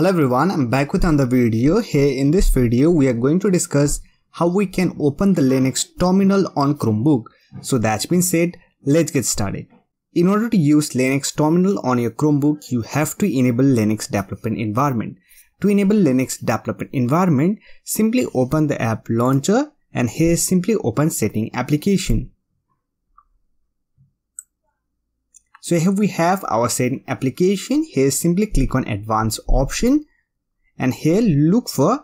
Hello everyone, I'm back with another video. Here in this video we are going to discuss how we can open the Linux terminal on Chromebook. So that's been said, let's get started. In order to use Linux terminal on your Chromebook, you have to enable Linux development environment. To enable Linux development environment, simply open the app launcher and here simply open setting application. So here we have our setting application. Here simply click on advanced option and here look for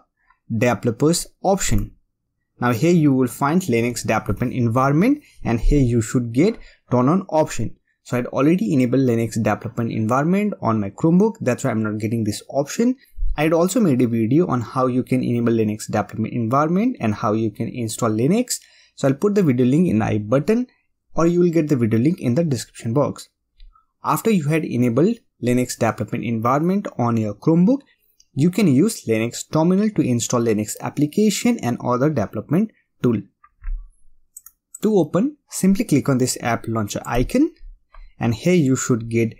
developers option. Now here you will find Linux development environment and here you should get turn on option. So I had already enabled Linux development environment on my Chromebook, that's why I'm not getting this option. I had also made a video on how you can enable Linux development environment and how you can install Linux. So I'll put the video link in the I button or you will get the video link in the description box. After you had enabled Linux development environment on your Chromebook, you can use Linux terminal to install Linux application and other development tool. To open, simply click on this app launcher icon and here you should get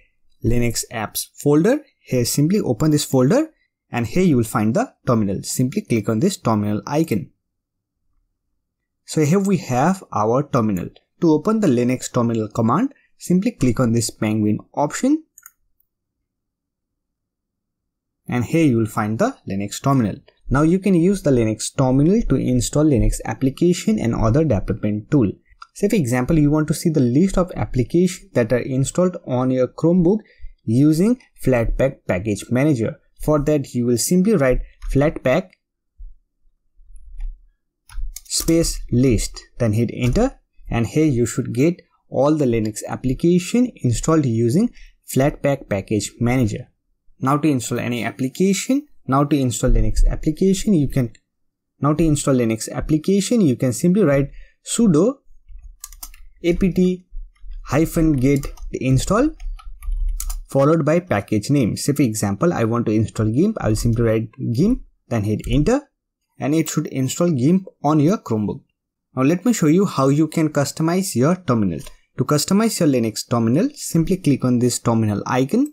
Linux apps folder. Here simply open this folder and here you will find the terminal. Simply click on this terminal icon. So here we have our terminal. To open the Linux terminal command, simply click on this penguin option and here you will find the Linux terminal. Now you can use the Linux terminal to install Linux application and other development tool. Say for example you want to see the list of applications that are installed on your Chromebook using Flatpak package manager. For that you will simply write Flatpak space list, then hit enter and here you should get all the Linux application installed using Flatpak package manager. Now to install any application, you can simply write sudo apt-get install followed by package name. Say for example I want to install GIMP, I will simply write GIMP, then hit enter and it should install GIMP on your Chromebook. Now let me show you how you can customize your terminal. To customize your Linux terminal, simply click on this terminal icon.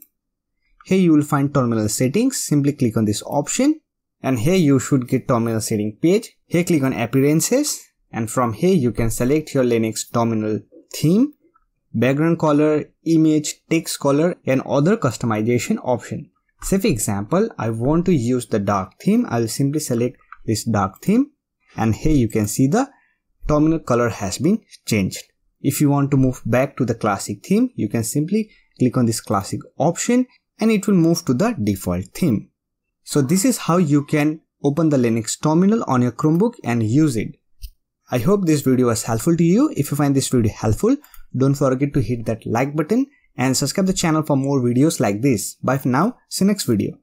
Here you will find terminal settings, simply click on this option and here you should get terminal setting page. Here click on appearances and from here you can select your Linux terminal theme, background color, image, text color and other customization option. Say for example I want to use the dark theme, I will simply select this dark theme and here you can see the terminal color has been changed. If you want to move back to the classic theme, you can simply click on this classic option and it will move to the default theme. So this is how you can open the Linux terminal on your Chromebook and use it. I hope this video was helpful to you. If you find this video helpful, don't forget to hit that like button and subscribe the channel for more videos like this. Bye for now, see you next video.